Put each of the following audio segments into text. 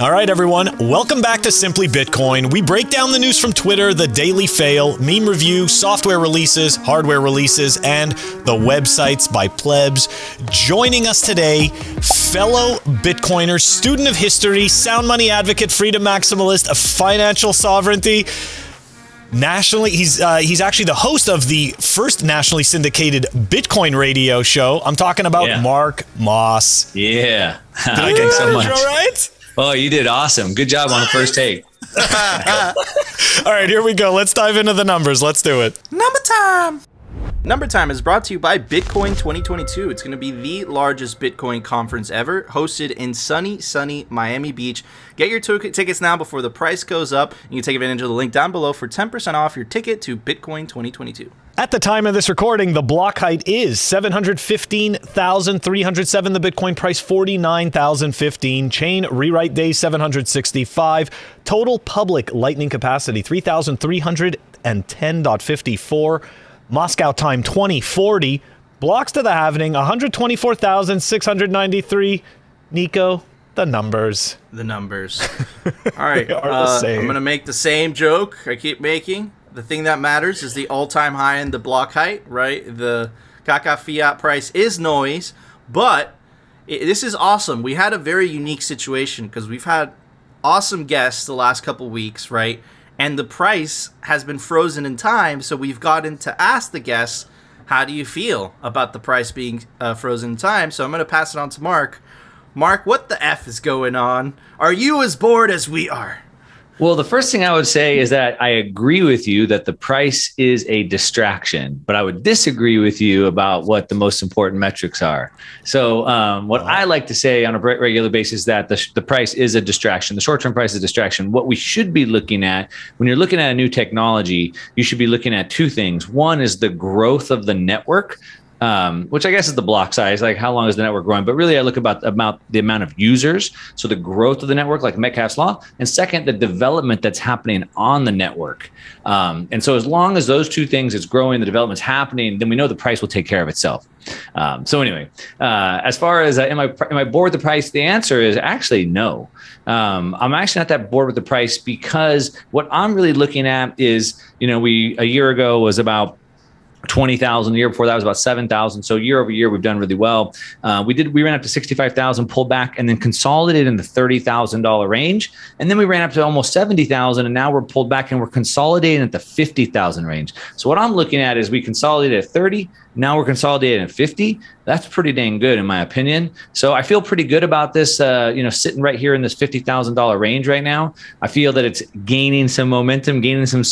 All right, everyone, welcome back to Simply Bitcoin. We break down the news from Twitter, the daily fail, meme review, software releases, hardware releases, and the websites by plebs. Joining us today, fellow Bitcoiner, student of history, sound money advocate, freedom maximalist, of financial sovereignty. Nationally, he's actually the host of the first nationally syndicated Bitcoin radio show. I'm talking about Mark Moss. Yeah, thank you so much. All right. Oh, you did awesome. Good job on the first take. All right, here we go. Let's dive into the numbers. Let's do it. Number time. Number time is brought to you by Bitcoin 2022. It's going to be the largest Bitcoin conference ever, hosted in sunny Miami Beach. Get your tickets now before the price goes up. You can take advantage of the link down below for 10% off your ticket to Bitcoin 2022. At the time of this recording, the block height is 715,307. The Bitcoin price, 49,015. Chain rewrite day, 765. Total public lightning capacity, 3,310.54. Moscow time, 2040. Blocks to the halvening, 124,693. Nico, the numbers. The numbers. All right. I'm going to make the same joke I keep making. The thing that matters is the all-time high in the block height, right? The Kaka fiat price is noise, but this is awesome. We had a very unique situation because we've had awesome guests the last couple weeks, right? And the price has been frozen in time, so we've gotten to ask the guests, how do you feel about the price being frozen in time? So I'm going to pass it on to Mark. Mark, what the F is going on? Are you as bored as we are? Well, the first thing I would say is that I agree with you that the price is a distraction, but I would disagree with you about what the most important metrics are. So what I like to say on a regular basis is that the price is a distraction. The short-term price is a distraction. What we should be looking at when you're looking at a new technology, you should be looking at two things. One is the growth of the network, which I guess is the block size, like how long is the network growing? But really I look about the amount of users. So the growth of the network, like Metcalfe's Law. And second, the development that's happening on the network. And so as long as those two things, it's growing, the development's happening, then we know the price will take care of itself. So anyway, as far as am I bored with the price? The answer is actually no. I'm actually not that bored with the price because what I'm really looking at is, you know, a year ago was about 20,000. The year before that was about 7,000. So year over year, we've done really well. We ran up to 65,000, pulled back, and then consolidated in the $30,000 range. And then we ran up to almost 70,000, and now we're pulled back and we're consolidating at the 50,000 range. So what I'm looking at is we consolidated at 30. Now we're consolidating at 50. That's pretty dang good in my opinion. So I feel pretty good about this, you know, sitting right here in this $50,000 range right now. I feel that it's gaining some momentum, gaining some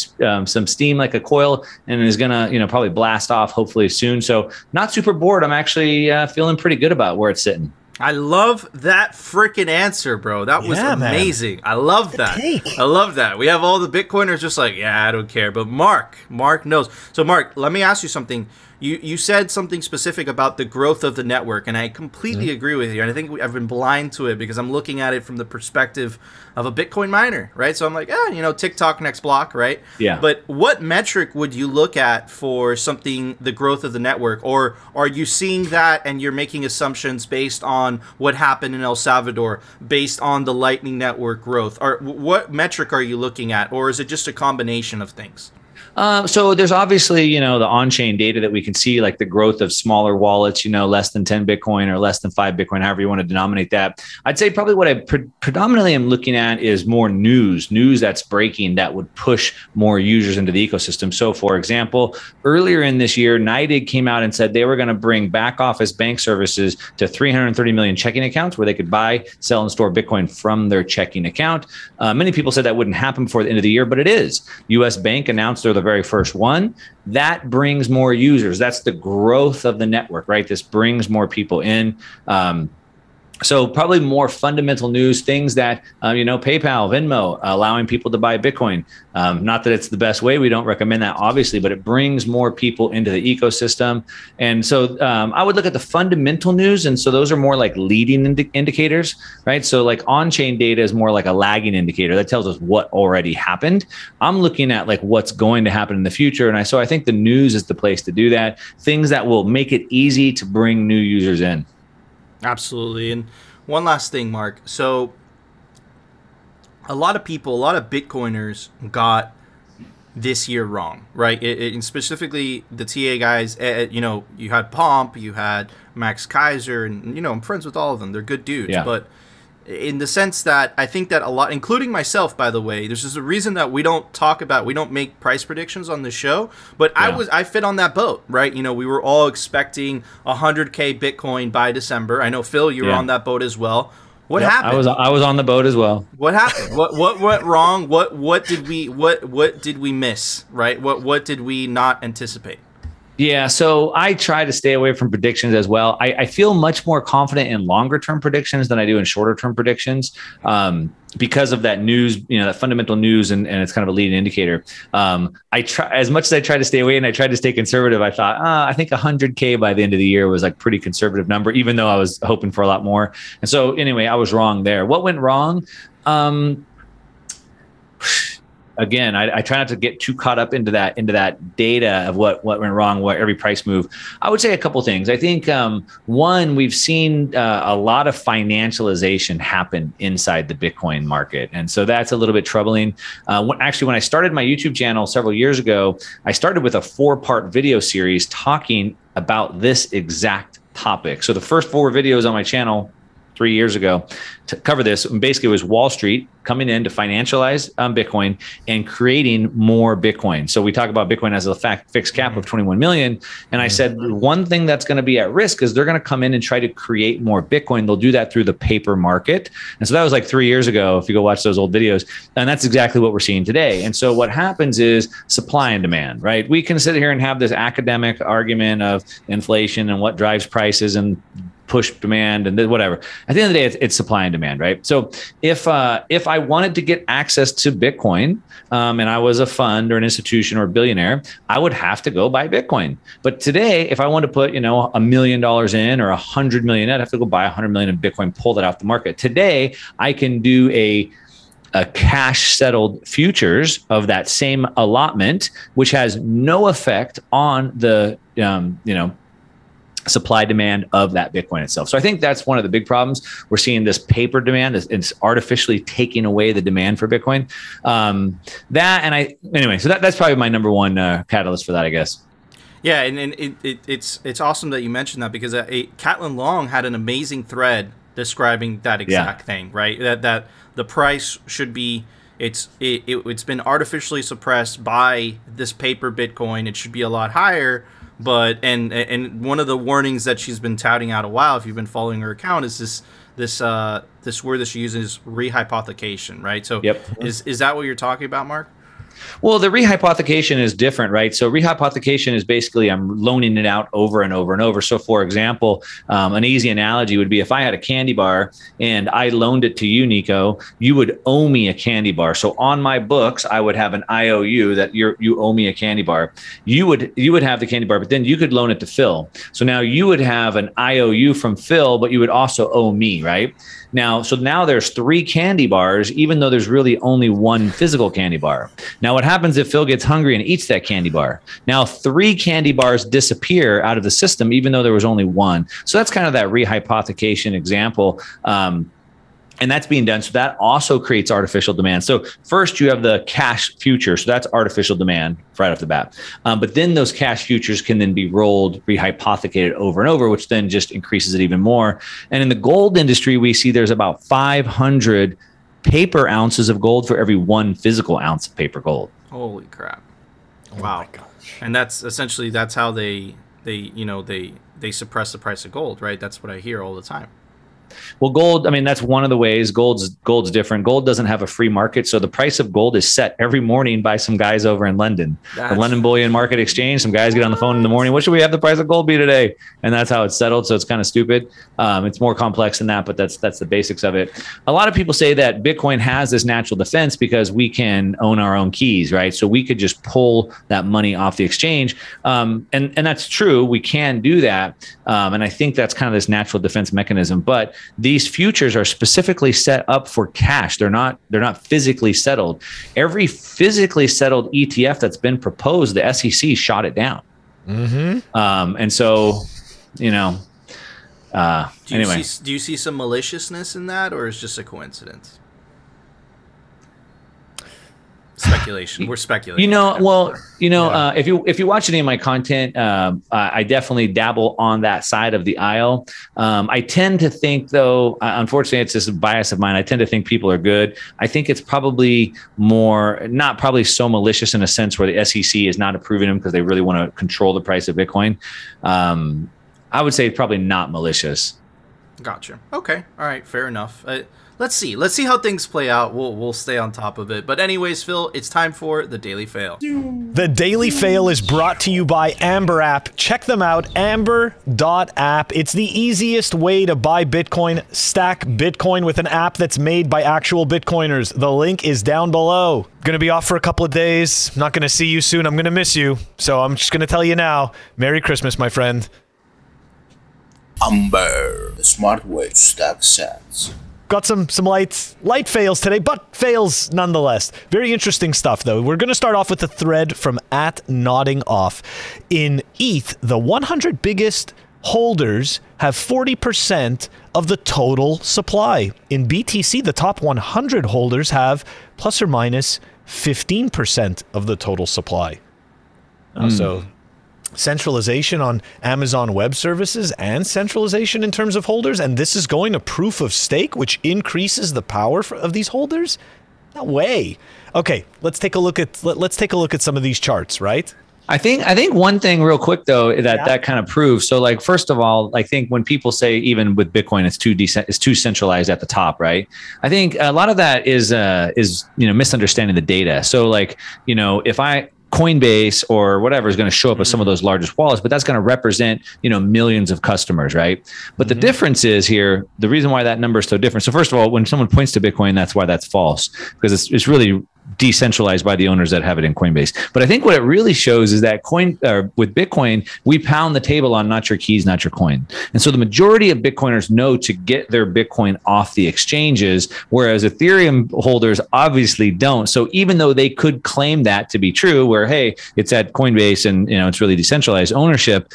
steam like a coil, and is going to, you know, probably blast off hopefully soon. So not super bored. I'm actually feeling pretty good about where it's sitting. I love that freaking answer, bro. That was amazing. Man. I love that. I love that. We have all the Bitcoiners just like, yeah, I don't care. But Mark knows. So Mark, let me ask you something. You said something specific about the growth of the network, and I completely agree with you. And I think I've been blind to it because I'm looking at it from the perspective of a Bitcoin miner, right? So I'm like, you know, TikTok next block, right? Yeah. But what metric would you look at for something, the growth of the network? Or are you seeing that and you're making assumptions based on what happened in El Salvador, based on the Lightning Network growth? Or what metric are you looking at? Or is it just a combination of things? So there's obviously, you know, the on-chain data that we can see, like the growth of smaller wallets, you know, less than 10 Bitcoin or less than 5 Bitcoin, however you want to denominate that. I'd say probably what I predominantly am looking at is more news that's breaking that would push more users into the ecosystem. So for example, earlier in this year, NYDIG came out and said they were going to bring back office bank services to 330 million checking accounts where they could buy, sell, and store Bitcoin from their checking account. Many people said that wouldn't happen before the end of the year, but it is. U.S. Bank announced they're the very first one. That brings more users. That's the growth of the network, right? This brings more people in. So probably more fundamental news, things that, you know, PayPal, Venmo, allowing people to buy Bitcoin. Not that it's the best way. We don't recommend that, obviously, but it brings more people into the ecosystem. And so I would look at the fundamental news. And so those are more like leading indicators, right? So like on-chain data is more like a lagging indicator that tells us what already happened. I'm looking at like what's going to happen in the future. And so I think the news is the place to do that. Things that will make it easy to bring new users in. Absolutely. And one last thing, Mark. So a lot of people, a lot of Bitcoiners got this year wrong, right? And specifically the TA guys, you know, you had Pomp, you had Max Kaiser, and, you know, I'm friends with all of them. They're good dudes. Yeah. But in the sense that I think that a lot, including myself, by the way, there's just a reason that we don't talk about, we don't make price predictions on the show, but yeah. I fit on that boat, right? You know, we were all expecting 100K Bitcoin by December. I know, Phil, you were on that boat as well. What happened? I was on the boat as well. What happened? What went wrong? What did we miss? Right? What did we not anticipate? Yeah, so I try to stay away from predictions as well. I feel much more confident in longer term predictions than I do in shorter term predictions because of that news, you know, that fundamental news, and it's kind of a leading indicator. I try, as much as I try to stay away and I try to stay conservative, I thought, I think 100K by the end of the year was like pretty conservative number, even though I was hoping for a lot more. And so anyway, I was wrong there. What went wrong? Again, I try not to get too caught up into that data of what went wrong, what every price move. I would say a couple things. I think one, we've seen a lot of financialization happen inside the Bitcoin market, and so that's a little bit troubling. When I started my YouTube channel several years ago, I started with a 4-part video series talking about this exact topic. So the first 4 videos on my channel 3 years ago to cover this. And basically it was Wall Street coming in to financialize Bitcoin and creating more Bitcoin. So we talk about Bitcoin as a fixed cap of 21 million. And I said, one thing that's going to be at risk is they're going to come in and try to create more Bitcoin. They'll do that through the paper market. And so that was like 3 years ago, if you go watch those old videos, and that's exactly what we're seeing today. And so what happens is supply and demand, right? We can sit here and have this academic argument of inflation and what drives prices and push demand and whatever. At the end of the day, it's supply and demand, right? So if I wanted to get access to Bitcoin and I was a fund or an institution or a billionaire, I would have to go buy Bitcoin. But today, if I want to put, you know, $1 million in or $100 million, I'd have to go buy $100 million in Bitcoin, pull that off the market. Today, I can do a cash settled futures of that same allotment, which has no effect on the, you know, supply demand of that Bitcoin itself. So I think that's one of the big problems. We're seeing this paper demand is artificially taking away the demand for Bitcoin. So that's probably my number one catalyst for that, I guess. Yeah, and it's awesome that you mentioned that, because Catelyn Long had an amazing thread describing that exact thing, right? That the price should be, it's been artificially suppressed by this paper Bitcoin. It should be a lot higher. But and one of the warnings that she's been touting out a while, if you've been following her account, is this word that she uses, rehypothecation, right? So is that what you're talking about, Mark? Well, the rehypothecation is different, right? So rehypothecation is basically I'm loaning it out over and over and over. So for example, an easy analogy would be if I had a candy bar and I loaned it to you, Nico, you would owe me a candy bar. So on my books, I would have an IOU that you owe me a candy bar. You would have the candy bar, but then you could loan it to Phil. So now you would have an IOU from Phil, but you would also owe me, right? So now there's 3 candy bars, even though there's really only one physical candy bar. Now, what happens if Phil gets hungry and eats that candy bar? Now, 3 candy bars disappear out of the system, even though there was only one. So that's kind of that rehypothecation example. And that's being done. So that also creates artificial demand. So first you have the cash future. So that's artificial demand right off the bat. But then those cash futures can then be rolled, rehypothecated over and over, which then just increases it even more. And in the gold industry, we see there's about 500 paper ounces of gold for every 1 physical ounce of paper gold. Holy crap. Wow. Oh, and that's essentially, that's how they suppress the price of gold, right? That's what I hear all the time. Well, gold, I mean, that's one of the ways. Gold's different. Gold doesn't have a free market. So the price of gold is set every morning by some guys over in London. The London bullion market exchange. Some guys get on the phone in the morning. What should we have the price of gold be today? And that's how it's settled. So it's kind of stupid. It's more complex than that, but that's the basics of it. A lot of people say that Bitcoin has this natural defense because we can own our own keys, right? So we could just pull that money off the exchange. And that's true. We can do that. And I think that's kind of this natural defense mechanism. But these futures are specifically set up for cash. They're not physically settled. Every physically settled ETF that's been proposed, the SEC shot it down. Mm-hmm. And so, you know, do you see some maliciousness in that, or is it just a coincidence? speculation. We're speculating. You know, well, you know, yeah. If you watch any of my content, I definitely dabble on that side of the aisle. I tend to think, though, unfortunately, it's just a bias of mine. I tend to think people are good. I think it's probably more, not probably so malicious in a sense where the SEC is not approving them because they really want to control the price of Bitcoin. I would say probably not malicious. Gotcha. Okay. All right. Fair enough. Let's see. Let's see how things play out. We'll stay on top of it. But anyways, Phil, it's time for The Daily Fail. The Daily Fail is brought to you by Amber app. Check them out, amber.app. It's the easiest way to buy Bitcoin, stack Bitcoin with an app that's made by actual Bitcoiners. The link is down below. Gonna be off for a couple of days. Not gonna see you soon. I'm gonna miss you. So I'm just gonna tell you now, Merry Christmas, my friend. Amber, the smart way to stack sats. Got some light fails today, but fails nonetheless. Very interesting stuff, though. We're going to start off with a thread from @noddingoff. In ETH, the 100 biggest holders have 40% of the total supply. In BTC, the top 100 holders have plus or minus 15% of the total supply. So centralization on Amazon Web Services and centralization in terms of holders, and this is going to proof of stake, which increases the power of these holders? No way. Okay, let's take a look at some of these charts, right? I think one thing real quick though that kind of proves. So like, first of all, I think when people say even with Bitcoin it's too centralized at the top, right? I think a lot of that is misunderstanding the data. So like, you know, if Coinbase or whatever is going to show up as some of those largest wallets, but that's going to represent, you know, millions of customers, right? But the difference is here, the reason why that number is so different. So first of all, when someone points to Bitcoin, that's why that's false, because it's really decentralized by the owners that have it in Coinbase. But I think what it really shows is that with Bitcoin, we pound the table on not your keys, not your coin. And so the majority of Bitcoiners know to get their Bitcoin off the exchanges, whereas Ethereum holders obviously don't. So even though they could claim that to be true, where, hey, it's at Coinbase and, you know, it's really decentralized ownership,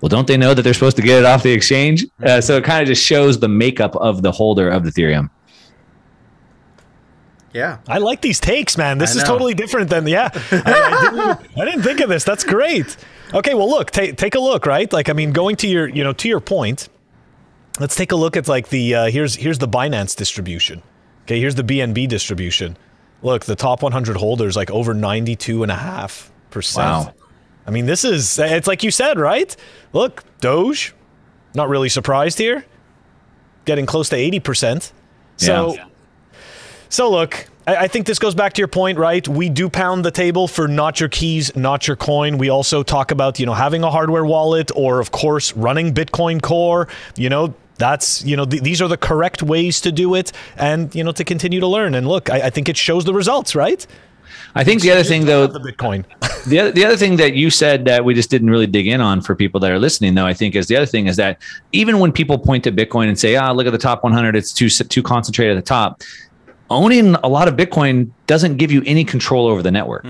well, don't they know that they're supposed to get it off the exchange? So it kind of just shows the makeup of the holder of Ethereum. Yeah, I like these takes, man. This is totally different than, yeah. I didn't think of this. That's great. Okay, well, look, take a look, right? Like, I mean, going to your, you know, to your point, let's take a look at like the here's the Binance distribution. Okay, here's the BNB distribution. Look, the top 100 holders, like over 92.5%. Wow. I mean, this is, it's like you said, right? Look, Doge, not really surprised here, getting close to 80%. So. Yeah. So look, I think this goes back to your point, right? We do pound the table for not your keys, not your coin. We also talk about, you know, having a hardware wallet or, of course, running Bitcoin Core. You know, that's, you know, these are the correct ways to do it and, you know, to continue to learn. And look, I think it shows the results, right? I think the other thing, though, the other thing that you said that we just didn't really dig in on for people that are listening, though, I think is the other thing is that even when people point to Bitcoin and say, ah, look at the top 100, it's too concentrated at the top. Owning a lot of Bitcoin doesn't give you any control over the network,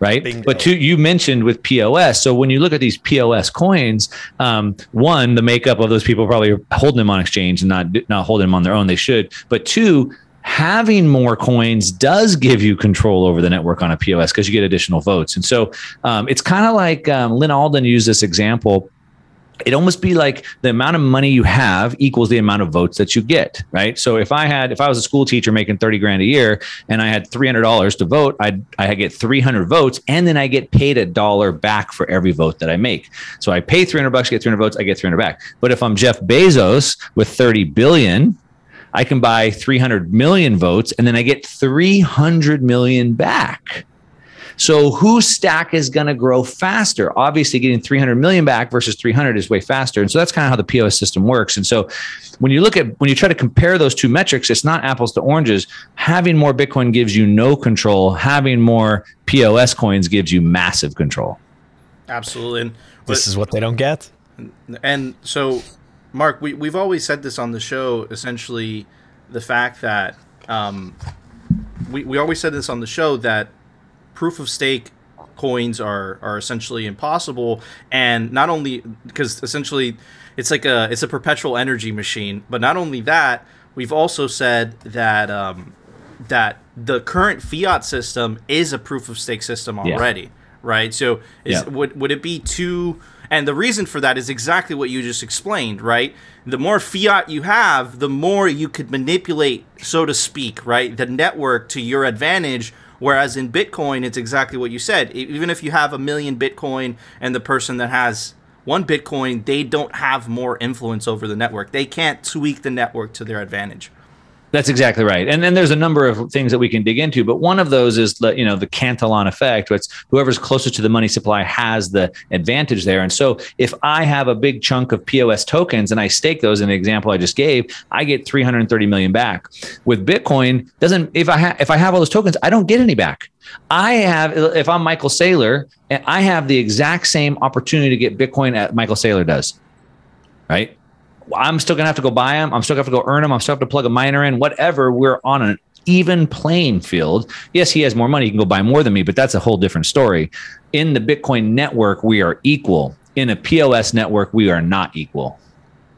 right? Bingo. But two, you mentioned with POS. So when you look at these POS coins, one, the makeup of those people probably are holding them on exchange and not holding them on their own. They should. But two, having more coins does give you control over the network on a POS because you get additional votes. And so it's kind of like Lynn Alden used this example. It almost be like the amount of money you have equals the amount of votes that you get, right? So if I was a school teacher making 30 grand a year and I had $300 to vote, I get 300 votes and then I get paid $1 back for every vote that I make. So I pay $300 to get 300 votes, I get 300 back. But if I'm Jeff Bezos with 30 billion, I can buy 300 million votes and then I get 300 million back. So whose stack is going to grow faster? Obviously, getting 300 million back versus 300 is way faster. And so that's kind of how the POS system works. And so when you try to compare those two metrics, it's not apples to oranges. Having more Bitcoin gives you no control. Having more POS coins gives you massive control. Absolutely. And this is what they don't get. And so, Mark, we've always said this on the show, essentially the fact that we always said this on the show that proof of stake coins are essentially impossible, and not only because essentially it's a perpetual energy machine, but not only that, we've also said that that the current fiat system is a proof of stake system already, right? So is, would it be too? And the reason for that is exactly what you just explained, right? The more fiat you have, the more you could manipulate, so to speak, right, the network to your advantage. Whereas in Bitcoin, it's exactly what you said. Even if you have 1 million Bitcoin and the person that has 1 Bitcoin, they don't have more influence over the network. They can't tweak the network to their advantage. That's exactly right. And then there's a number of things that we can dig into, but one of those is the, you know, the Cantillon effect, which whoever's closest to the money supply has the advantage there. And so if I have a big chunk of POS tokens and I stake those in the example I just gave, I get 330 million back. With Bitcoin, doesn't if I have all those tokens, I don't get any back. I have, if I'm Michael Saylor, and I have the exact same opportunity to get Bitcoin that Michael Saylor does. Right? I'm still going to have to go buy them. I'm still going to have to go earn them. I'm still going to have to plug a miner in, whatever. We're on an even playing field. Yes, he has more money. He can go buy more than me, but that's a whole different story. In the Bitcoin network, we are equal. In a POS network, we are not equal.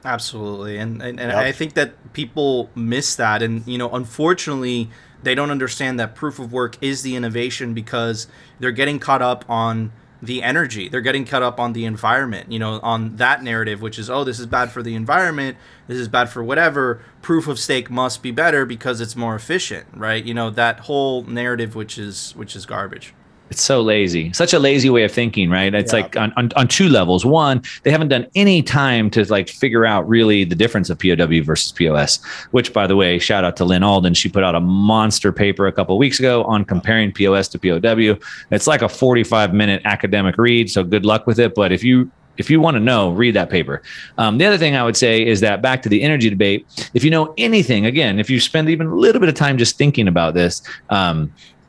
Absolutely. And I think that people miss that. And, you know, unfortunately, they don't understand that proof of work is the innovation because they're getting caught up on the energy. They're getting caught up on the environment, you know, on that narrative, which is, oh, this is bad for the environment. This is bad for whatever. Proof of stake must be better because it's more efficient, right? You know, that whole narrative, which is garbage. It's so lazy, such a lazy way of thinking, right? It's like on two levels. One, they haven't done any time to like figure out really the difference of POW versus POS, which by the way, shout out to Lynn Alden. She put out a monster paper a couple of weeks ago on comparing POS to POW. It's like a 45-minute academic read. So good luck with it. But if you want to know, read that paper. The other thing I would say is that back to the energy debate, if you know anything, again, if you spend even a little bit of time just thinking about this,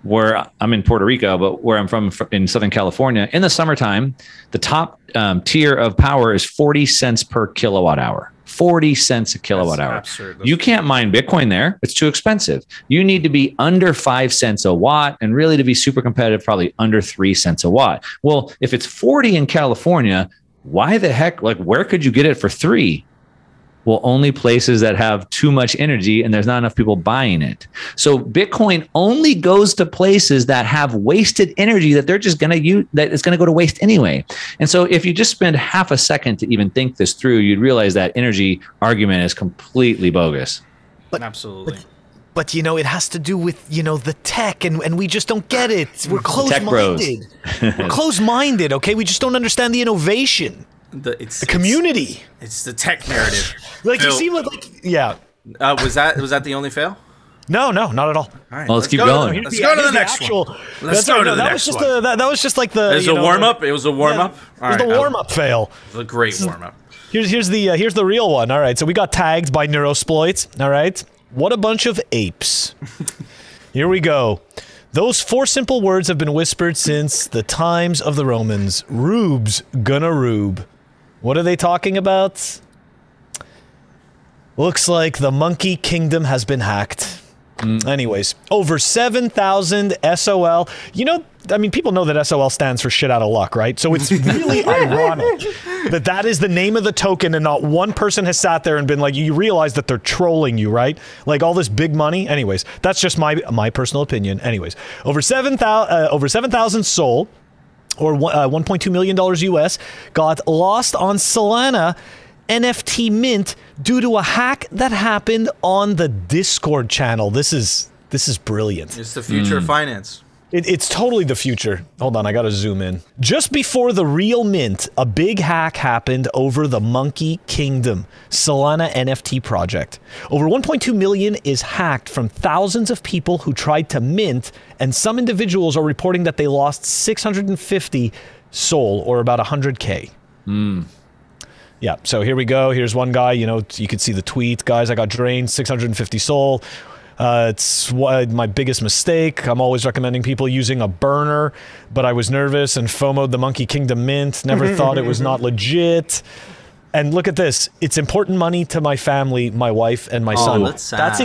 where I'm in Puerto Rico, but where I'm from in Southern California, in the summertime, the top tier of power is 40 cents per kilowatt hour. 40 cents a kilowatt hour. Absurd. You can't mine Bitcoin there. It's too expensive. You need to be under 5 cents a watt and really to be super competitive, probably under 3 cents a watt. Well, if it's 40 in California, why the heck, like where could you get it for 3? Well, only places that have too much energy and there's not enough people buying it. So Bitcoin only goes to places that have wasted energy that they're just going to use, that it's going to go to waste anyway. And so if you just spend half a second to even think this through, you'd realize that energy argument is completely bogus. But, absolutely. But you know, it has to do with, you know, the tech and we just don't get it. We're closed-minded. We're closed-minded, okay? We just don't understand the innovation. It's the community. It's the tech narrative. Like Phil, you see what, like, was that the only fail? No, no, not at all. All right, well, let's keep going. Let's go to the next one. Let's go to the next one. That was just like the. It was a warm up. It was a warm up. It was the warm up fail. It was a great warm up. Here's the real one. All right, so we got tagged by Neurosploit. All right, what a bunch of apes. Here we go. Those four simple words have been whispered since the times of the Romans. Rube's gonna rube. What are they talking about? Looks like the Monkey Kingdom has been hacked. Anyways, over 7,000 SOL. You know, I mean, people know that SOL stands for shit out of luck, right? So it's really ironic that that is the name of the token and not one person has sat there and been like, you realize that they're trolling you, right? Like all this big money. Anyways, that's just my personal opinion. Anyways, over 7,000 SOL, or $1.2 million US, got lost on Solana NFT mint due to a hack that happened on the Discord channel. This is brilliant. It's the future of finance. It's totally the future. Hold on, I gotta zoom in. Just before the real mint, a big hack happened over the Monkey Kingdom Solana NFT project. Over 1.2 million is hacked from thousands of people who tried to mint, and some individuals are reporting that they lost 650 SOL, or about 100K. Yeah, so here we go. Here's one guy, you know, you can see the tweet. Guys, I got drained, 650 SOL. It's my biggest mistake. I'm always recommending people using a burner, but I was nervous and FOMO'd the Monkey Kingdom mint. Never thought it was not legit. And look at this. It's important money to my family, my wife, and my son. That's sad,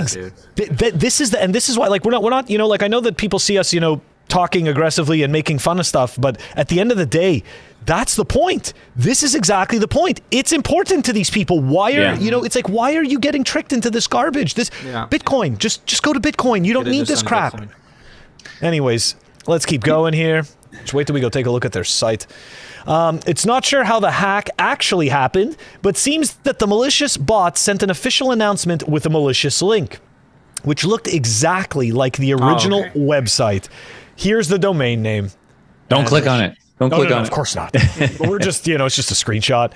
dude. This is why, like, we're not, you know, like, I know that people see us, you know, talking aggressively and making fun of stuff, but at the end of the day, That's the point. This is exactly the point. It's important to these people. Why are you know? It's like, why are you getting tricked into this garbage? This Bitcoin, just go to Bitcoin. You don't need this crap. Bitcoin. Anyways, let's keep going here. Just wait till we go take a look at their site. It's not sure how the hack actually happened, but seems that the malicious bot sent an official announcement with a malicious link, which looked exactly like the original website. Here's the domain name. Don't click on it. Don't click on it. Of course not. But we're just, you know, it's just a screenshot.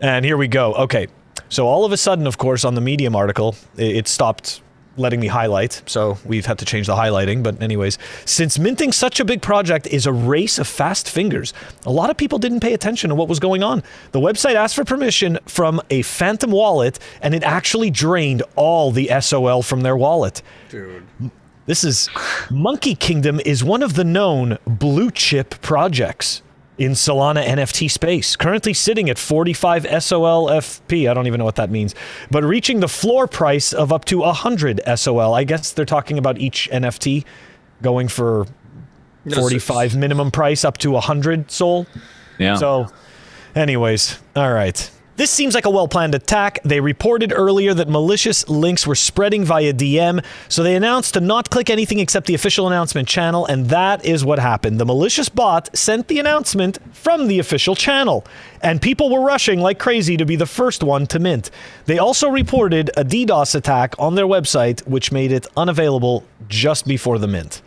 And here we go. Okay. So all of a sudden, of course, on the Medium article, it stopped letting me highlight, so we've had to change the highlighting, but anyways. Since minting such a big project is a race of fast fingers, a lot of people didn't pay attention to what was going on. The website asked for permission from a Phantom wallet, and it actually drained all the SOL from their wallet. Dude. This is... Monkey Kingdom is one of the known blue chip projects in Solana NFT space, currently sitting at 45 SOLFP. I don't even know what that means, but reaching the floor price of up to 100 SOL. I guess they're talking about each NFT going for 45 minimum price up to 100 SOL. Yeah. So anyways, all right. This seems like a well-planned attack. They reported earlier that malicious links were spreading via DM, so they announced to not click anything except the official announcement channel, and that is what happened. The malicious bot sent the announcement from the official channel, and people were rushing like crazy to be the first one to mint. They also reported a DDoS attack on their website, which made it unavailable just before the mint.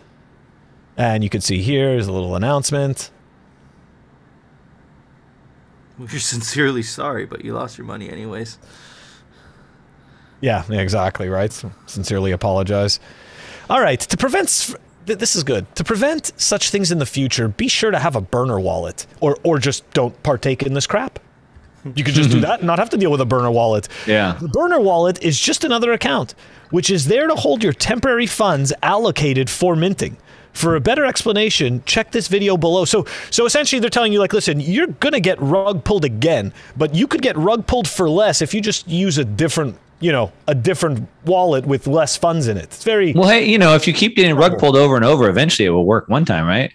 And you can see here is a little announcement. We're sincerely sorry, but you lost your money anyways. Yeah, exactly, right? Sincerely apologize. All right, to prevent... This is good. To prevent such things in the future, be sure to have a burner wallet, or just don't partake in this crap. You could just do that and not have to deal with a burner wallet. Yeah. The burner wallet is just another account, which is there to hold your temporary funds allocated for minting. For a better explanation, check this video below. So essentially they're telling you, like, listen, you're going to get rug pulled again, but you could get rug pulled for less if you just use a different, you know, a different wallet with less funds in it. It's very... Well, hey, you know, if you keep getting rug pulled over and over, eventually it will work one time, right?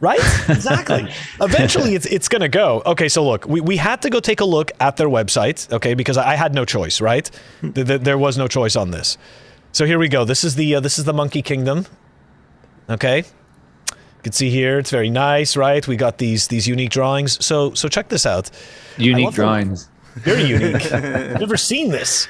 Right? Exactly. Eventually it's going to go. Okay, so look, we had to go take a look at their website, okay, because I had no choice, right? There was no choice on this. So here we go. This is the Monkey Kingdom. Okay, you can see here it's very nice, right? We got these unique drawings. So check this out. Unique drawings. Very unique. I've never seen this.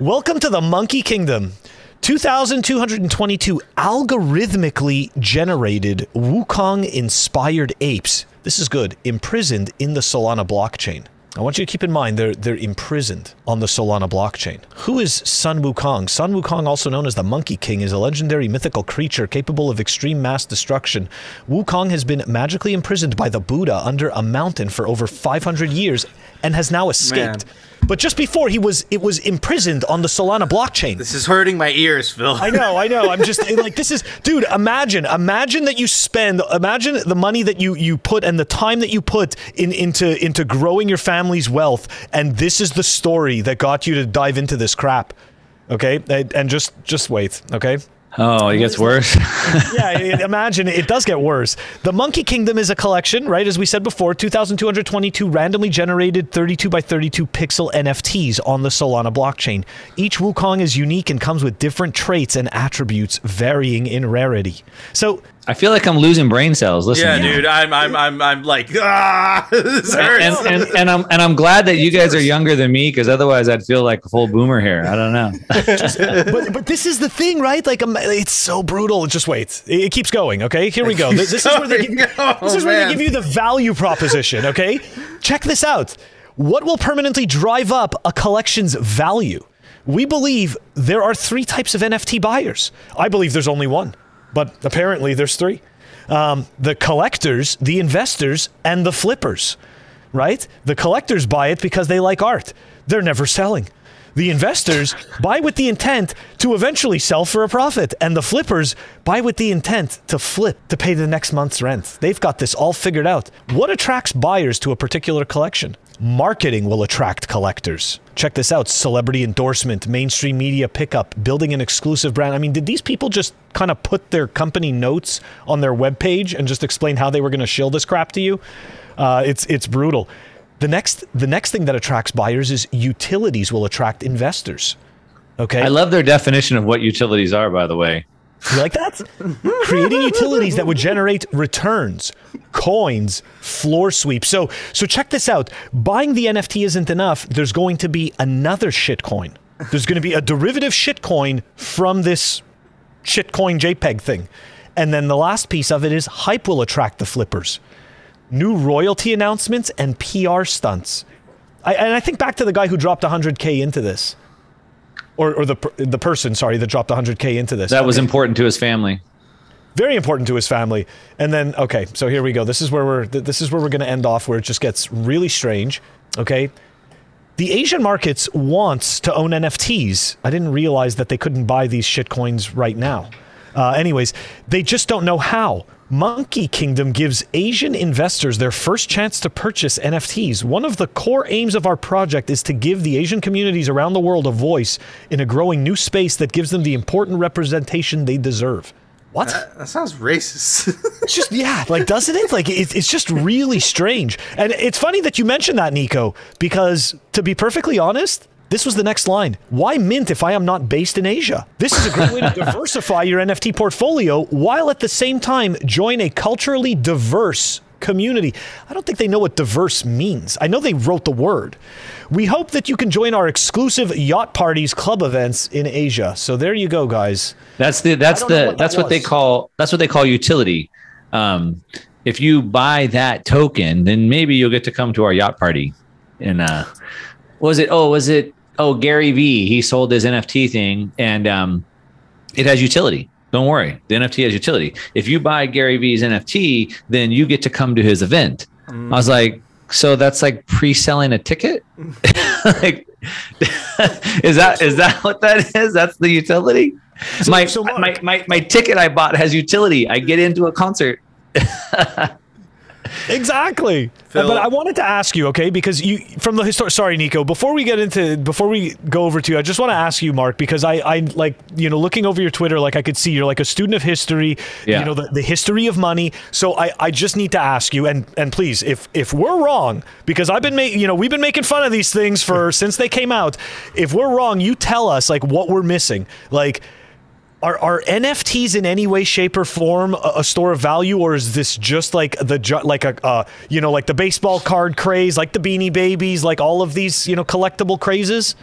Welcome to the Monkey Kingdom. 2,222 algorithmically generated Wukong-inspired apes. This is good. Imprisoned in the Solana blockchain. I want you to keep in mind they're imprisoned on the Solana blockchain. Who is Sun Wukong? Sun Wukong, also known as the Monkey King, is a legendary mythical creature capable of extreme mass destruction. Wukong has been magically imprisoned by the Buddha under a mountain for over 500 years and has now escaped. Man. But just before it was imprisoned on the Solana blockchain. This is hurting my ears, Phil. I know. I'm just like, this is, dude, imagine that you spend, imagine the money that you put and the time that you put into growing your family's wealth, and this is the story that got you to dive into this crap. Okay? And just wait, okay? Oh, it gets worse. Yeah, imagine it does get worse. The Monkey Kingdom is a collection, right? As we said before, 2,222 randomly generated 32 by 32 pixel NFTs on the Solana blockchain. Each Wukong is unique and comes with different traits and attributes varying in rarity. So I feel like I'm losing brain cells. Listen, yeah, dude, I'm like, ah, this hurts. And I'm glad that you guys are younger than me, because otherwise I'd feel like a full boomer here. I don't know. but this is the thing, right? Like, it's so brutal. Just wait. It keeps going. Okay, here we go. This is where they give you the value proposition. Okay, check this out. What will permanently drive up a collection's value? We believe there are 3 types of NFT buyers. I believe there's only one, but apparently there's 3. The collectors, the investors, and the flippers, right? The collectors buy it because they like art. They're never selling. The investors buy with the intent to eventually sell for a profit. And the flippers buy with the intent to flip to pay the next month's rent. They've got this all figured out. What attracts buyers to a particular collection? Marketing will attract collectors. Check this out. Celebrity endorsement, mainstream media pickup, building an exclusive brand. I mean, did these people just kind of put their company notes on their webpage and just explain how they were going to shill this crap to you? It's brutal. The next thing that attracts buyers is utilities will attract investors. Okay. I love their definition of what utilities are, by the way. You like that? Creating utilities that would generate returns, coins, floor sweep. So check this out. Buying the NFT isn't enough. There's going to be another shitcoin. There's going to be a derivative shitcoin from this shitcoin JPEG thing. And then the last piece of it is hype will attract the flippers. New royalty announcements and PR stunts. And I think back to the guy who dropped 100K into this. Or the person, sorry, that dropped 100K into this. That was important to his family. Very important to his family. And then, okay, so here we go. This is where we're going to end off, where it just gets really strange, okay? The Asian markets wants to own NFTs. I didn't realize that they couldn't buy these shitcoins right now. Anyways, they just don't know how. Monkey Kingdom gives Asian investors their first chance to purchase NFTs. One of the core aims of our project is to give the Asian communities around the world a voice in a growing new space that gives them the important representation they deserve. What? That sounds racist. It's just, yeah, like, doesn't it? Like, it's just really strange. And it's funny that you mentioned that, Nico, because to be perfectly honest, this was the next line. Why mint if I am not based in Asia? This is a great way to diversify your NFT portfolio while at the same time join a culturally diverse community. I don't think they know what diverse means. I know they wrote the word. We hope that you can join our exclusive yacht parties, club events in Asia. So there you go, guys. That's what they call utility. If you buy that token, then maybe you'll get to come to our yacht party. And was it Gary V, he sold his NFT thing, and it has utility. Don't worry, the NFT has utility. If you buy Gary V's NFT, then you get to come to his event. I was like, so that's like pre-selling a ticket? Like, is that what that is? That's the utility? My ticket I bought has utility. I get into a concert. Exactly. Phil. But I wanted to ask you, okay, because you from the history. Sorry, Nico. Before we go over to you, I just want to ask you, Mark, because I like, you know, looking over your Twitter, like I could see you're like a student of history, yeah. You know, the history of money. So I just need to ask you, and please, if we're wrong, because I've been making, you know, we've been making fun of these things for since they came out. If we're wrong, you tell us like what we're missing, like. Are NFTs in any way, shape, or form a store of value, or is this just like like the baseball card craze, like the Beanie Babies, like all of these, you know, collectible crazes?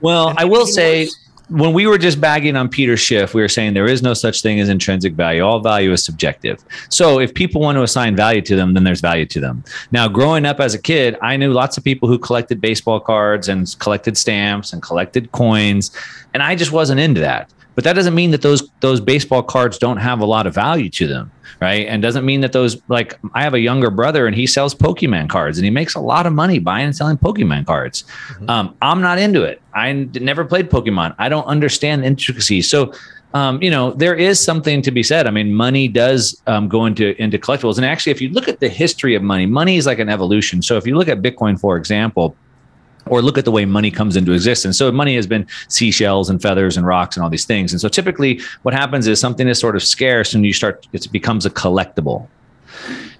Well, I will say, when we were just bagging on Peter Schiff, we were saying there is no such thing as intrinsic value. All value is subjective. So if people want to assign value to them, then there's value to them. Now, growing up as a kid, I knew lots of people who collected baseball cards and collected stamps and collected coins, and I just wasn't into that. But that doesn't mean that those baseball cards don't have a lot of value to them, right? And doesn't mean that those, like, I have a younger brother and he sells Pokemon cards and he makes a lot of money buying and selling Pokemon cards. Mm-hmm. I'm not into it. I never played Pokemon. I don't understand the intricacies. So, you know, there is something to be said. I mean, money does go into collectibles. And actually, if you look at the history of money, money is like an evolution. So if you look at Bitcoin, for example, or look at the way money comes into existence. So money has been seashells and feathers and rocks and all these things. And so typically what happens is something is sort of scarce and it becomes a collectible.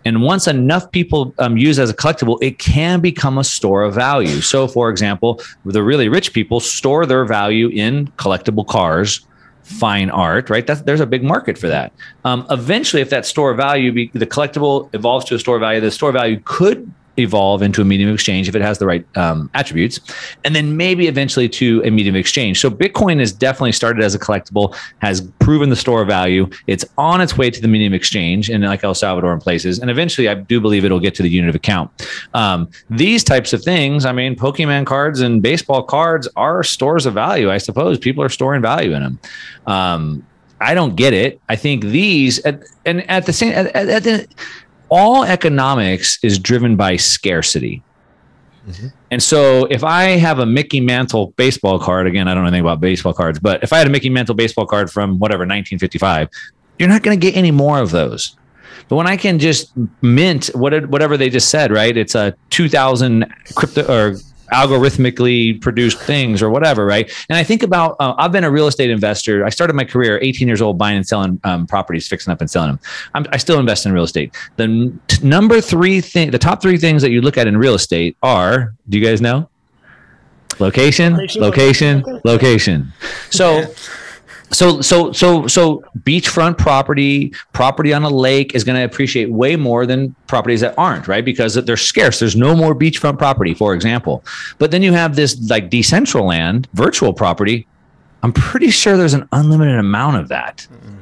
And once enough people use it as a collectible, it can become a store of value. So for example, the really rich people store their value in collectible cars, fine art, right? There's a big market for that. Eventually, if that store of value, the collectible evolves to a store of value, the store of value could evolve into a medium of exchange if it has the right attributes, and then maybe eventually to a medium of exchange. So Bitcoin has definitely started as a collectible, has proven the store of value. It's on its way to the medium of exchange in like El Salvador and places. And eventually I do believe it'll get to the unit of account. These types of things, I mean, Pokemon cards and baseball cards are stores of value, I suppose. People are storing value in them. I don't get it. I think these, all economics is driven by scarcity. Mm-hmm. And so if I have a Mickey Mantle baseball card, again, I don't know anything about baseball cards, but if I had a Mickey Mantle baseball card from whatever, 1955, you're not going to get any more of those. But when I can just mint whatever they just said, right? It's a 2,000 crypto or algorithmically produced things or whatever, right? And I think about, I've been a real estate investor. I started my career 18 years old, buying and selling properties, fixing up and selling them. I still invest in real estate. The number three thing, the top three things that you look at in real estate are, do you guys know? Location, location, location. So beachfront property on a lake is going to appreciate way more than properties that aren't, right? Because they're scarce. There's no more beachfront property, for example. But then you have this like Decentraland virtual property. I'm pretty sure there's an unlimited amount of that. Mm-hmm.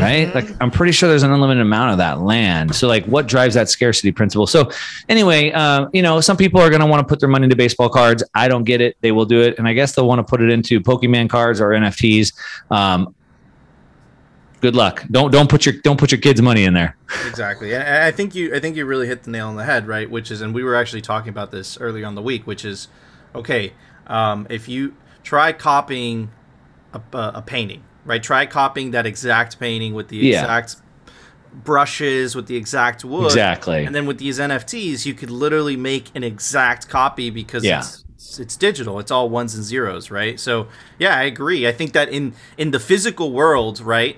Right? Like, I'm pretty sure there's an unlimited amount of that land. So like, what drives that scarcity principle? So anyway, you know, some people are going to want to put their money into baseball cards. I don't get it. They will do it. And I guess they'll want to put it into Pokemon cards or NFTs. Good luck. Don't put your kids' money in there. Exactly. And I think you really hit the nail on the head, right? Which is, and we were actually talking about this earlier on the week, which is, okay, if you try copying a painting, right? Try copying that exact painting with the exact brushes, with the exact wood. Exactly. And then with these NFTs, you could literally make an exact copy because it's digital. It's all ones and zeros, right? So, yeah, I agree. I think that in the physical world, right,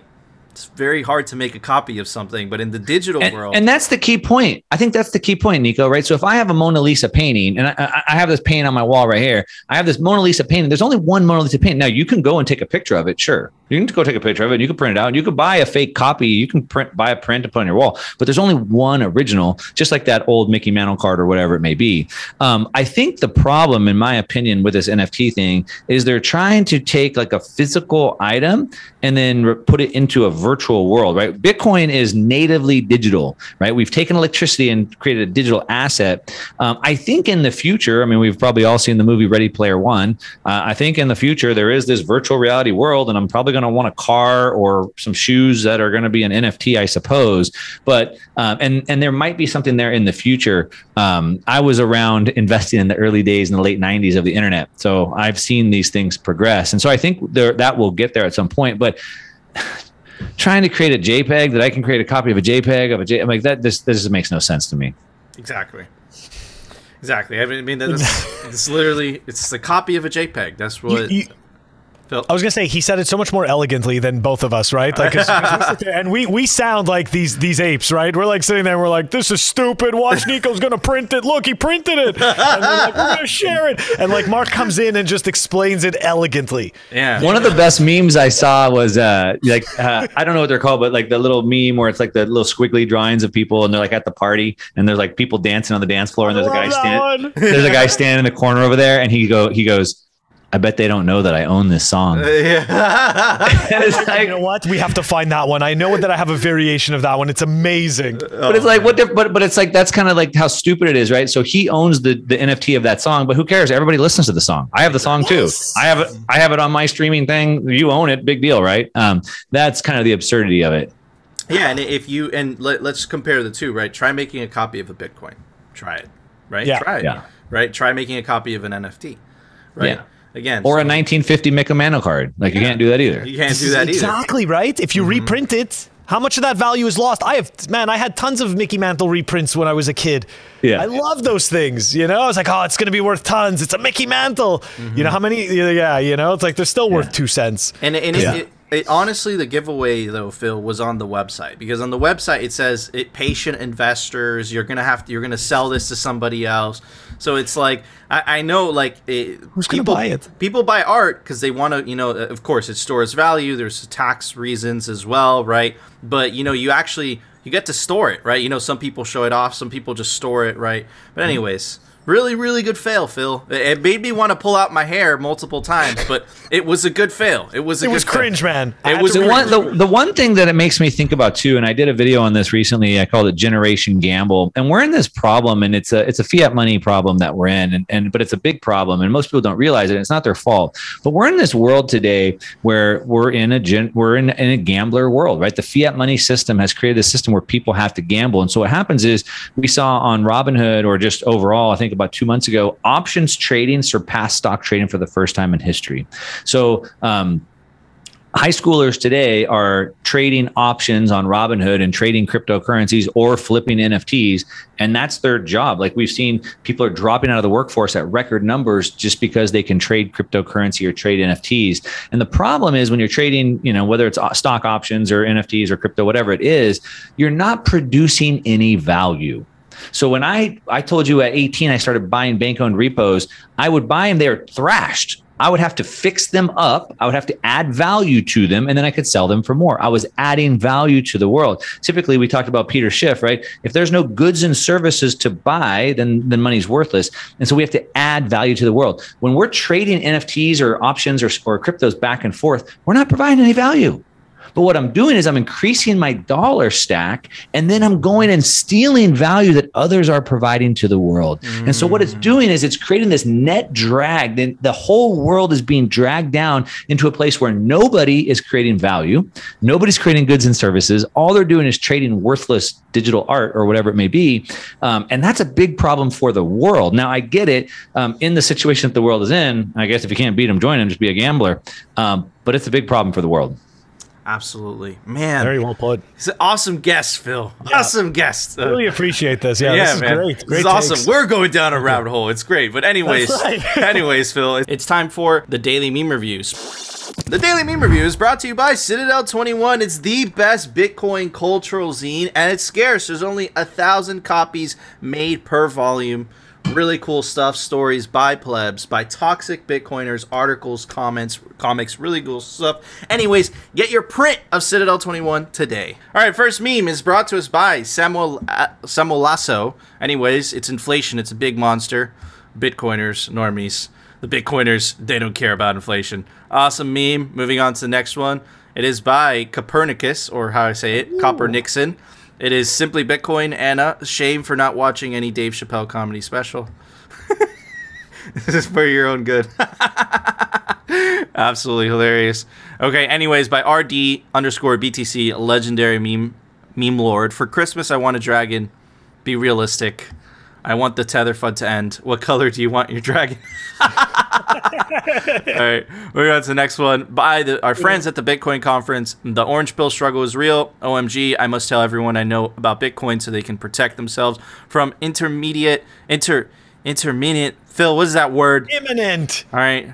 it's very hard to make a copy of something, but in the digital world. And that's the key point. I think that's the key point, Nico, right? So if I have a Mona Lisa painting, and I have this painting on my wall right here, I have this Mona Lisa painting. There's only one Mona Lisa painting. Now, you can go and take a picture of it. Sure. You can go take a picture of it. And you can print it out. And you can buy a fake copy. You can buy a print to put on your wall. But there's only one original, just like that old Mickey Mantle card or whatever it may be. I think the problem, in my opinion, with this NFT thing is they're trying to take like a physical item and then put it into a virtual world, right? Bitcoin is natively digital, right? We've taken electricity and created a digital asset. I think in the future, I mean, we've probably all seen the movie Ready Player One. I think in the future, there is this virtual reality world, and I'm probably going to want a car or some shoes that are going to be an NFT, I suppose. But, and there might be something there in the future. I was around investing in the early days in the late 90s of the internet. So I've seen these things progress. And so I think that will get there at some point, but trying to create a JPEG that I can create a copy of a JPEG of a J, I'm like, that this makes no sense to me. Exactly. I mean that's it's literally, it's the copy of a JPEG. That's what I was gonna say. He said it so much more elegantly than both of us, right? Like, cause we and we sound like these apes, right? We're like sitting there, and we're like, "This is stupid. Watch, Nico's gonna print it. Look, he printed it." And we're like, "We're gonna share it." And like, Mark comes in and just explains it elegantly. Yeah. One of the best memes I saw was I don't know what they're called, but like the little meme where it's like the little squiggly drawings of people, and they're like at the party, and there's like people dancing on the dance floor, and there's a guy standing in the corner over there, and he goes. I bet they don't know that I own this song. It's like, you know what? We have to find that one. I know that I have a variation of that one. It's amazing. But it's like, but it's like, that's kind of like how stupid it is, right? So he owns the NFT of that song, but who cares? Everybody listens to the song. I have the song too. I have it on my streaming thing. You own it. Big deal, right? That's kind of the absurdity of it. Yeah, and let's compare the two, right? Try making a copy of a Bitcoin. Try it, right? Yeah. Try it, right? Try making a copy of an NFT, right? Yeah. Again, or a 1950 Mickey Mantle card. Like, you can't do that either. You can't do that either. Exactly, right? If you reprint it, how much of that value is lost? I had tons of Mickey Mantle reprints when I was a kid. Yeah. I love those things, you know? I was like, oh, it's going to be worth tons. It's a Mickey Mantle. You know how many? Yeah, you know? It's like they're still worth 2 cents. And honestly, the giveaway, though, Phil, was on the website. Because on the website, it says, patient investors, you're going to sell this to somebody else. So it's like, I know, like, who's gonna buy it? People buy art because they want to, you know, of course, it stores value. There's tax reasons as well, right? But, you know, you get to store it, right? You know, some people show it off. Some people just store it, right? But anyways, really, really good fail, Phil. It made me want to pull out my hair multiple times, but it was a good fail. It was cringe, man. It was the one thing that it makes me think about too. And I did a video on this recently. I called it Generation Gamble, and we're in this problem, and it's a fiat money problem that we're in, but it's a big problem, and most people don't realize it. And it's not their fault, but we're in this world today where we're in a gambler world, right? The fiat money system has created a system where people have to gamble, and so what happens is we saw on Robinhood, or just overall, I think about 2 months ago, options trading surpassed stock trading for the first time in history. So high schoolers today are trading options on Robinhood and trading cryptocurrencies or flipping NFTs. And that's their job. Like, we've seen people are dropping out of the workforce at record numbers just because they can trade cryptocurrency or trade NFTs. And the problem is when you're trading, you know, whether it's stock options or NFTs or crypto, whatever it is, you're not producing any value. So when I told you at 18, I started buying bank-owned repos, I would buy them, they're thrashed. I would have to fix them up. I would have to add value to them, and then I could sell them for more. I was adding value to the world. Typically, we talked about Peter Schiff, right? If there's no goods and services to buy, then money's worthless. And so we have to add value to the world. When we're trading NFTs or options or cryptos back and forth, we're not providing any value. But what I'm doing is I'm increasing my dollar stack, and then I'm going and stealing value that others are providing to the world. And so what it's doing is it's creating this net drag. Then the whole world is being dragged down into a place where nobody is creating value. Nobody's creating goods and services. All they're doing is trading worthless digital art or whatever it may be. And that's a big problem for the world. Now, I get it. In the situation that the world is in, I guess if you can't beat them, join them, just be a gambler. But it's a big problem for the world. Absolutely, man. Very well put. It's an awesome guest, Phil. Yeah. Awesome guest. Really appreciate this. Yeah, this is man. Great. Great. It's awesome. We're going down a rabbit hole. It's great. But anyways, anyways, Phil, it's time for the Daily Meme Reviews. The Daily Meme Review is brought to you by Citadel 21. It's the best Bitcoin cultural zine, and it's scarce. There's only 1,000 copies made per volume. Really cool stuff, stories by plebs, by toxic Bitcoiners, articles, comments, comics, really cool stuff. Anyways, get your print of Citadel 21 today. All right, first meme is brought to us by Samuel Lasso. Anyways, it's inflation. It's a big monster. Bitcoiners, normies. The Bitcoiners, they don't care about inflation. Awesome meme. Moving on to the next one. It is by Copernicus, or how I say it, Copper Nixon. It is Simply Bitcoin, Anna. Shame for not watching any Dave Chappelle comedy special. This is for your own good. Absolutely hilarious. Okay, anyways, by RD_BTC, legendary meme lord. For Christmas, I want a dragon. Be realistic. I want the tether FUD to end. What color do you want your dragon? All right, moving on to the next one. By our friends at the Bitcoin conference, the orange pill struggle is real. OMG, I must tell everyone I know about Bitcoin so they can protect themselves from intermediate. Phil, what is that word? Imminent. All right.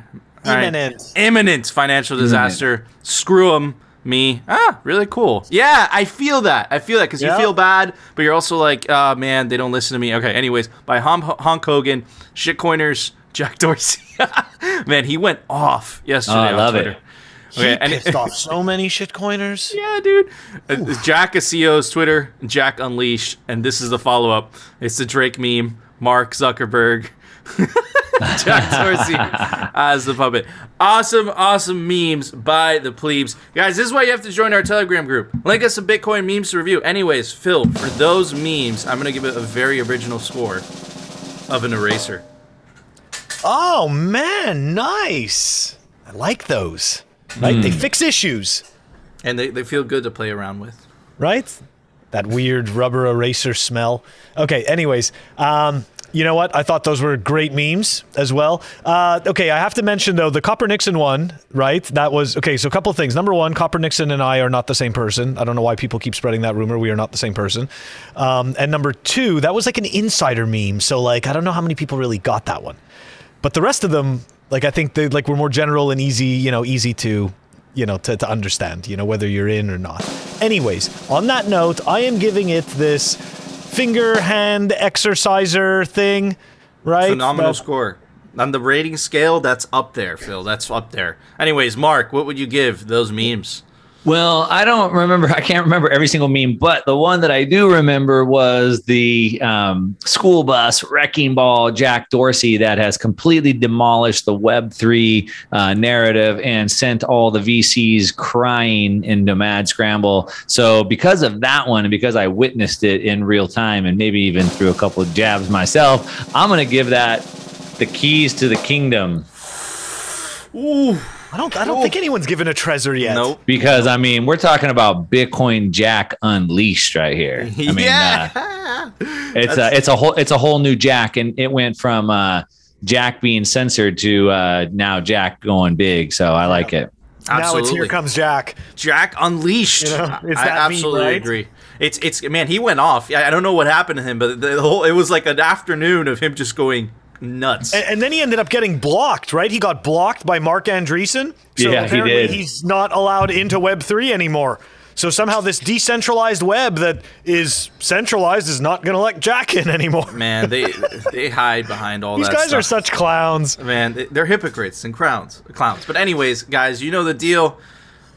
Imminent financial disaster. Screw them. Me. Ah, really cool. Yeah, I feel that. I feel that because you feel bad, but you're also like, oh, man, they don't listen to me. Okay, anyways, by Honk Hogan, shitcoiners, Jack Dorsey. Man, he went off yesterday on Twitter. It. Okay, he pissed off so many shitcoiners. Yeah, dude. Jack Asio's Twitter, Jack Unleashed, and this is the follow-up. It's the Drake meme, Mark Zuckerberg. Jack Dorsey as the puppet. Awesome memes by the plebes. Guys, this is why you have to join our Telegram group. Link us some Bitcoin memes to review. Anyways, Phil, for those memes, I'm going to give it a very original score of an eraser. Oh, man, nice. I like those. Right? They fix issues. And they feel good to play around with. Right? That weird rubber eraser smell. Okay, anyways, you know what? I thought those were great memes as well. Okay, I have to mention, though, the Copper Nixon one, right? That was... Okay, so a couple of things. Number one, Copper Nixon and I are not the same person. I don't know why people keep spreading that rumor. We are not the same person. And number two, that was like an insider meme. So, like, I don't know how many people really got that one. But the rest of them, like, I think they were more general and easy, you know, to understand, you know, whether you're in or not. Anyways, on that note, I am giving it this... finger hand exerciser thing, right? Phenomenal score. On the rating scale, that's up there, Phil. That's up there. Anyways, Mark, what would you give those memes? Well, I don't remember. I can't remember every single meme, but the one that I do remember was the school bus wrecking ball Jack Dorsey that has completely demolished the Web3 narrative and sent all the VCs crying into mad scramble. So because of that one, and because I witnessed it in real time and maybe even threw a couple of jabs myself, I'm going to give that the keys to the kingdom. Ooh. I don't think anyone's given a treasure yet. Nope. Because I mean, we're talking about Bitcoin Jack Unleashed right here. I mean, it's a whole new Jack, and it went from Jack being censored to now Jack going big. So I like it. Absolutely. Now it's here comes Jack. Jack unleashed. You know, I absolutely agree. It's man, he went off. I don't know what happened to him, but the whole it was like an afternoon of him just going nuts. And then he ended up getting blocked, right? He got blocked by Mark Andreessen. So yeah, apparently he did. He's not allowed into Web3 anymore. So somehow this decentralized web that is centralized is not going to let Jack in anymore. Man, they hide behind all that stuff. These guys are such clowns. Man, they're hypocrites and clowns. But anyways, guys, you know the deal.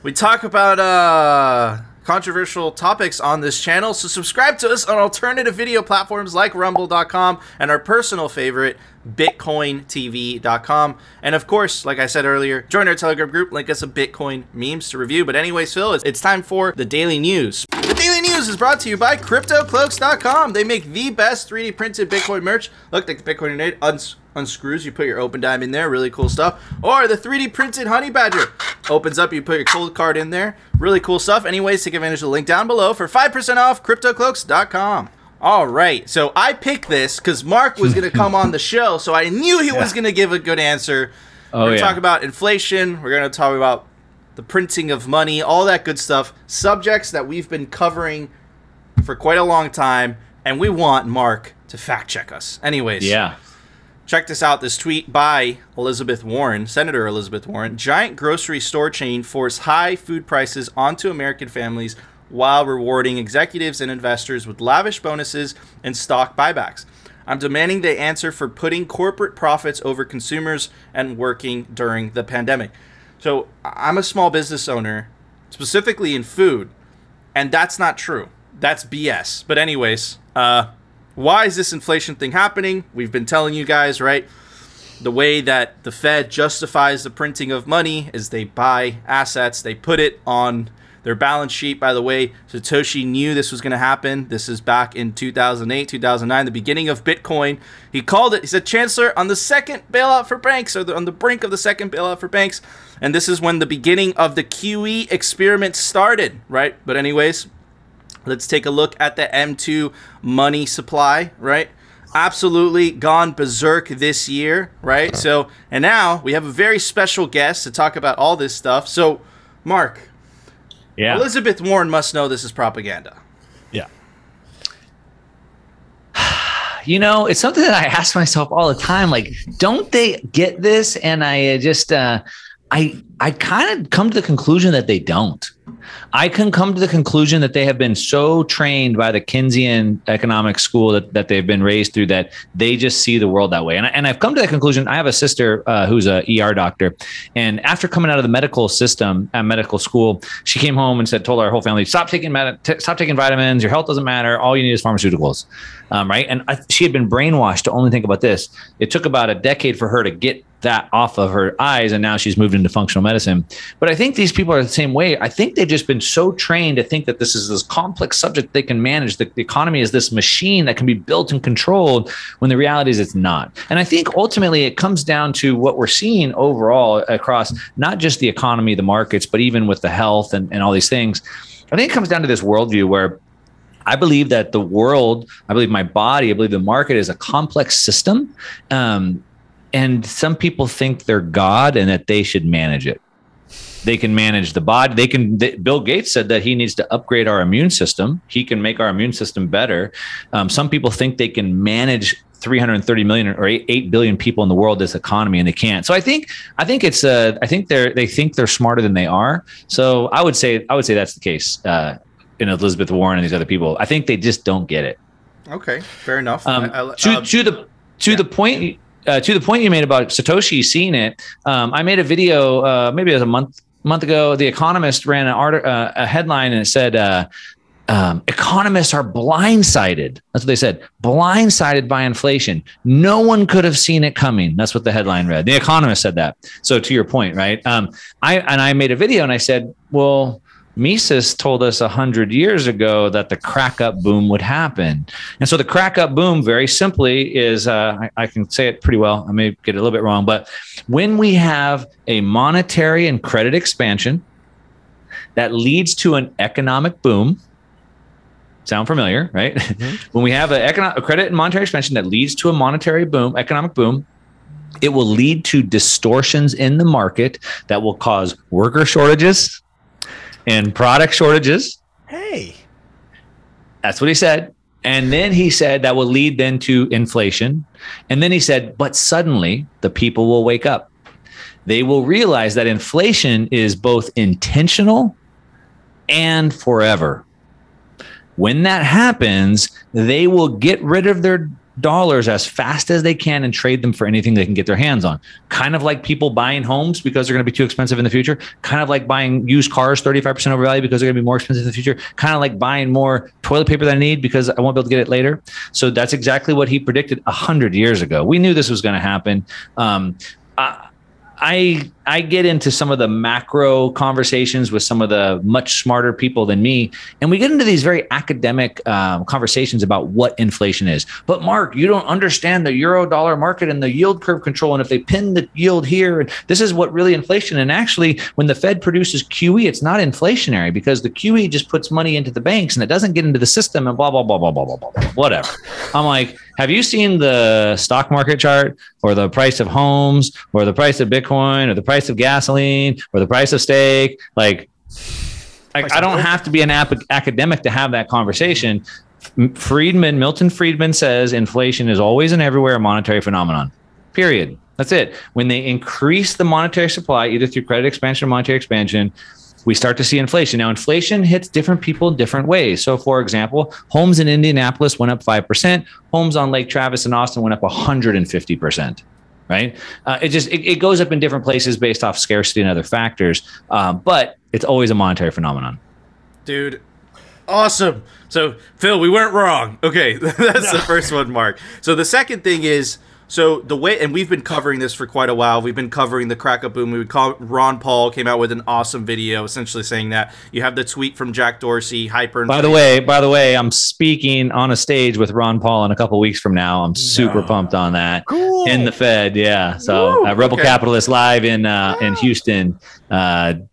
We talk about controversial topics on this channel, so subscribe to us on alternative video platforms like rumble.com and our personal favorite, bitcointv.com. And of course, like I said earlier, join our Telegram group, link us some Bitcoin memes to review. But anyways, Phil, it's time for the Daily News. The Daily News is brought to you by CryptoCloaks.com. They make the best 3D printed Bitcoin merch. Look, like the Bitcoin grenade unscrews, you put your open dime in there, really cool stuff. Or the 3D printed honey badger opens up, you put your cold card in there, really cool stuff. Anyways, take advantage of the link down below for 5% off CryptoCloaks.com. All right, so I picked this because Mark was going to come on the show, so I knew he was going to give a good answer. We're going to talk about inflation. We're going to talk about the printing of money, all that good stuff, subjects that we've been covering for quite a long time, and we want Mark to fact-check us. Anyways, check this out, this tweet by Elizabeth Warren, Senator Elizabeth Warren. Giant grocery store chain forced high food prices onto American families while rewarding executives and investors with lavish bonuses and stock buybacks. I'm demanding they answer for putting corporate profits over consumers and working during the pandemic. So I'm a small business owner, specifically in food, and that's not true. That's BS. But anyways, why is this inflation thing happening? We've been telling you guys, right? The way that the Fed justifies the printing of money is they buy assets, they put it on their balance sheet. By the way, Satoshi knew this was going to happen. This is back in 2008, 2009, the beginning of Bitcoin. He called it. He said, Chancellor, on the second bailout for banks, or on the brink of the second bailout for banks. And this is when the beginning of the QE experiment started, right? But anyways, let's take a look at the M2 money supply, right? Absolutely gone berserk this year, right? So, and now we have a very special guest to talk about all this stuff. So, Mark. Yeah. Elizabeth Warren must know this is propaganda. Yeah. You know, it's something that I ask myself all the time. Like, don't they get this? And I just, I kind of come to the conclusion that they don't. I can come to the conclusion that they have been so trained by the Keynesian economic school that they've been raised through that they just see the world that way. And I've come to that conclusion. I have a sister who's an ER doctor. And after coming out of the medical system at medical school, she came home and told our whole family, stop taking vitamins. Your health doesn't matter. All you need is pharmaceuticals. Right. And she had been brainwashed to only think about this. It took about a decade for her to get that off of her eyes. And now she's moved into functional medicine. But I think these people are the same way. I think they've just been so trained to think that this is this complex subject they can manage. The economy is this machine that can be built and controlled when the reality is it's not. And I think ultimately it comes down to what we're seeing overall across not just the economy, the markets, but even with the health and all these things. I think it comes down to this worldview where I believe that the world, I believe my body, I believe the market is a complex system. And some people think they're God and that they should manage it. They can manage the body. They can. Bill Gates said that he needs to upgrade our immune system. He can make our immune system better. Some people think they can manage 330 million or 8 billion people in the world, this economy, and they can't. So I think it's they think they're smarter than they are. So I would say that's the case in Elizabeth Warren and these other people. I think they just don't get it. Okay, fair enough. To the point. To the point you made about Satoshi seeing it, I made a video maybe it was a month ago. The Economist ran an a headline and it said, economists are blindsided. That's what they said. Blindsided by inflation. No one could have seen it coming. That's what the headline read. The Economist said that. So to your point, right? I made a video and I said, well, Mises told us 100 years ago that the crack up boom would happen. And so the crack up boom, very simply, is I can say it pretty well. I may get it a little bit wrong, but when we have a monetary and credit expansion that leads to an economic boom. Sound familiar, right? Mm-hmm. When we have a credit and monetary expansion that leads to a economic boom, It will lead to distortions in the market that will cause worker shortages and product shortages. Hey, that's what he said. And then he said that will lead then to inflation. And then he said, but suddenly the people will wake up. They will realize that inflation is both intentional and forever. When that happens, they will get rid of their dollars as fast as they can and trade them for anything they can get their hands on. Kind of like people buying homes because they're going to be too expensive in the future. Kind of like buying used cars 35% overvalued because they're going to be more expensive in the future. Kind of like buying more toilet paper than I need because I won't be able to get it later. So that's exactly what he predicted 100 years ago. We knew this was going to happen. I get into some of the macro conversations with some of the much smarter people than me. And we get into these very academic conversations about what inflation is. But Mark, you don't understand the euro dollar market and the yield curve control. And if they pin the yield here, and this is what really inflation. And actually, when the Fed produces QE, it's not inflationary because the QE just puts money into the banks and it doesn't get into the system and blah, blah, blah, blah, blah, blah, blah, blah, whatever. I'm like, have you seen the stock market chart or the price of homes or the price of Bitcoin or the price of gasoline or the price of steak? Like I don't have to be an academic to have that conversation. Milton Friedman says inflation is always and everywhere a monetary phenomenon, period. That's it. When they increase the monetary supply, either through credit expansion or monetary expansion, we start to see inflation. Now, inflation hits different people in different ways. So, for example, homes in Indianapolis went up 5%. Homes on Lake Travis in Austin went up 150%. Right? It goes up in different places based off scarcity and other factors, but it's always a monetary phenomenon. Dude, awesome. So, Phil, we weren't wrong. Okay, that's the first one, Mark. So the second thing is, so the way, and we've been covering this for quite a while. We've been covering the crack-up boom. We would call Ron Paul came out with an awesome video, essentially saying that you have the tweet from Jack Dorsey, hyper. By the way, I'm speaking on a stage with Ron Paul in a couple of weeks from now. I'm super pumped on that. Cool. In the Fed, yeah. So Rebel Capitalist live in Houston, January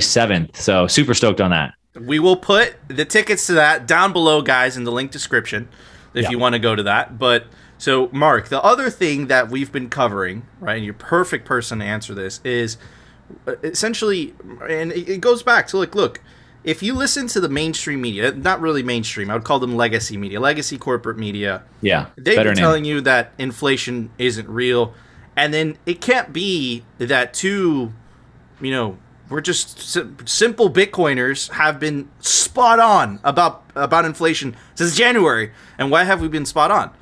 7th. So super stoked on that. We will put the tickets to that down below, guys, in the link description if you want to go to that, but. So, Mark, the other thing that we've been covering, right, and you're a perfect person to answer this, is essentially, and it goes back to, like, look, if you listen to the mainstream media, not really mainstream, I would call them legacy media, legacy corporate media. Yeah, they've been telling you that inflation isn't real. And then it can't be that we're just simple Bitcoiners have been spot on about inflation since January. And why have we been spot on?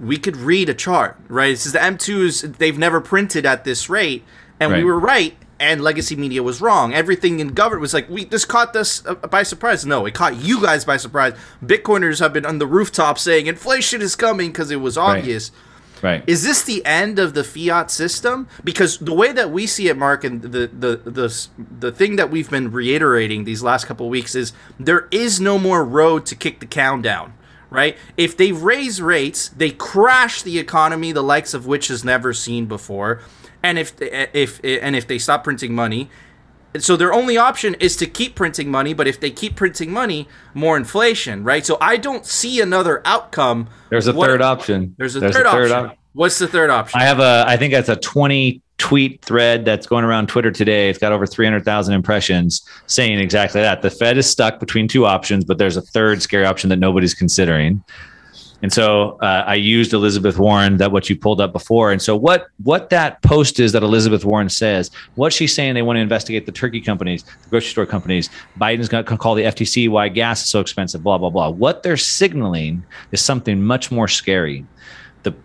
We could read a chart, right? This is the M2s, they've never printed at this rate, and we were right, and legacy media was wrong. Everything in government was like, we just caught this by surprise. No, it caught you guys by surprise. Bitcoiners have been on the rooftop saying inflation is coming because it was obvious. Right. Is this the end of the fiat system? Because the way that we see it, Mark, and the thing that we've been reiterating these last couple of weeks is there is no more road to kick the can down. Right? If they raise rates, they crash the economy, the likes of which is never seen before. And if they stop printing money, so their only option is to keep printing money. But if they keep printing money, more inflation, right? So I don't see another outcome. There's a third option. What's the third option? I think that's a 20-tweet thread that's going around Twitter today. It's got over 300,000 impressions saying exactly that. The Fed is stuck between two options, but there's a third scary option that nobody's considering. And so I used Elizabeth Warren, that what you pulled up before. And so what that post is that Elizabeth Warren says, what she's saying, they want to investigate the turkey companies, the grocery store companies. Biden's going to call the FTC, why gas is so expensive, blah, blah, blah. What they're signaling is something much more scary.